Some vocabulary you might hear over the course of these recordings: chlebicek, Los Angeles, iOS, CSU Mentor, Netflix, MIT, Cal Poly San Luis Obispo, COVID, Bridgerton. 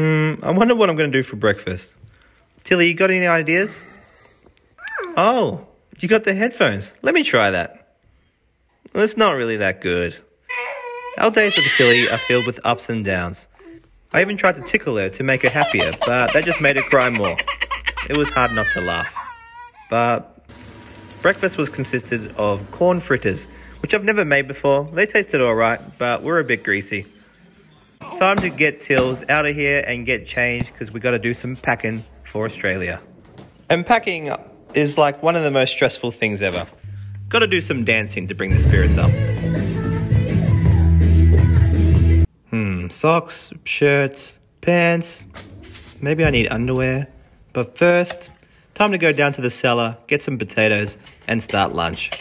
I wonder what I'm going to do for breakfast. Tilly, you got any ideas? Oh, you got the headphones. Let me try that. Well, it's not really that good. Our days with Tilly are filled with ups and downs. I even tried to tickle her to make her happier, but that just made her cry more. It was hard not to laugh. But breakfast was consisted of corn fritters, which I've never made before. They tasted alright, but were a bit greasy. Time to get Tills out of here and get changed, because we got to do some packing for Australia. And packing is like one of the most stressful things ever. Got to do some dancing to bring the spirits up. Socks, shirts, pants, maybe I need underwear. But first, time to go down to the cellar, get some potatoes, and start lunch.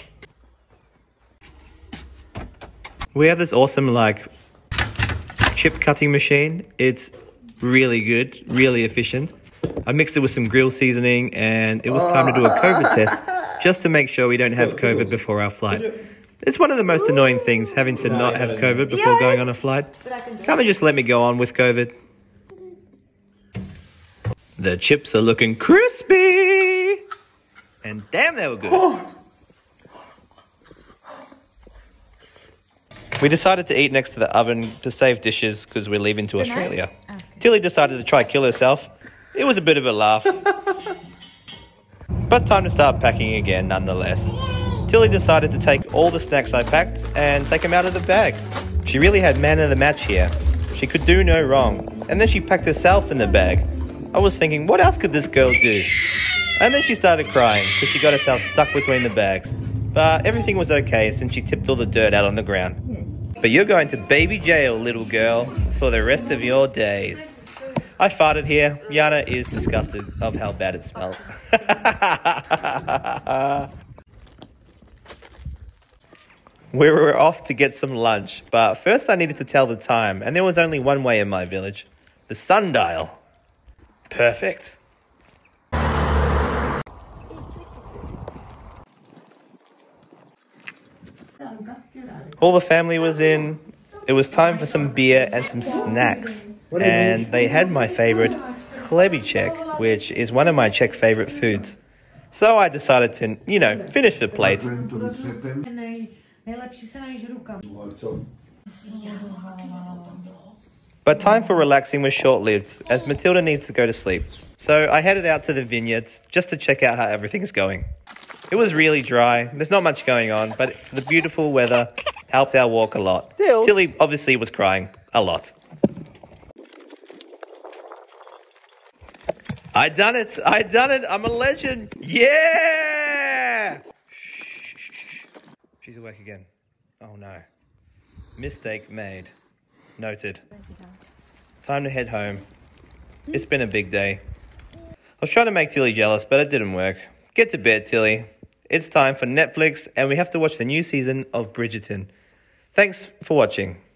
We have this awesome, chip cutting machine. It's really good, really efficient. I mixed it with some grill seasoning, and it was time to do a COVID test, just to make sure we don't have COVID before our flight. It's one of the most annoying things, having to not have COVID before going on a flight. Can't they just let me go on with COVID? The chips are looking crispy! And damn, they were good! We decided to eat next to the oven to save dishes because we're leaving to Australia. Okay. Tilly decided to try kill herself. It was a bit of a laugh. But time to start packing again nonetheless. Tilly decided to take all the snacks I packed and take them out of the bag. She really had man of the match here. She could do no wrong. And then she packed herself in the bag. I was thinking, what else could this girl do? And then she started crying because she got herself stuck between the bags. But everything was okay since she tipped all the dirt out on the ground. But you're going to baby jail, little girl, for the rest of your days. I farted here. Yana is disgusted of how bad it smelled. We were off to get some lunch, but first I needed to tell the time, and there was only one way in my village. The sundial. Perfect. All the family was in. It was time for some beer and some snacks. And they had my favorite chlebicek, which is one of my Czech favorite foods. So I decided to, finish the plate. But time for relaxing was short-lived, as Matilda needs to go to sleep. So I headed out to the vineyards just to check out how everything's going. It was really dry, there's not much going on, but the beautiful weather helped our walk a lot. Tilly obviously was crying a lot. I done it, I'm a legend, yeah! Shh. She's awake again. Oh no, mistake made. Noted. Time to head home. It's been a big day. I was trying to make Tilly jealous, but it didn't work. Get to bed, Tilly. It's time for Netflix, and we have to watch the new season of Bridgerton. Thanks for watching.